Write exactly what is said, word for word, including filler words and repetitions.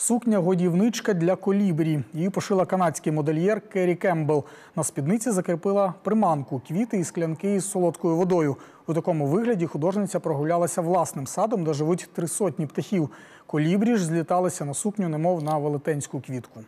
Сукня-годівничка для колібрі. Її пошила канадський модельєр Кері Кемпбелл. На спідниці закріпила приманку – квіти і склянки із солодкою водою. У такому вигляді художниця прогулялася власним садом, де живуть три сотні птахів. Колібрі ж зліталися на сукню, немов на велетенську квітку.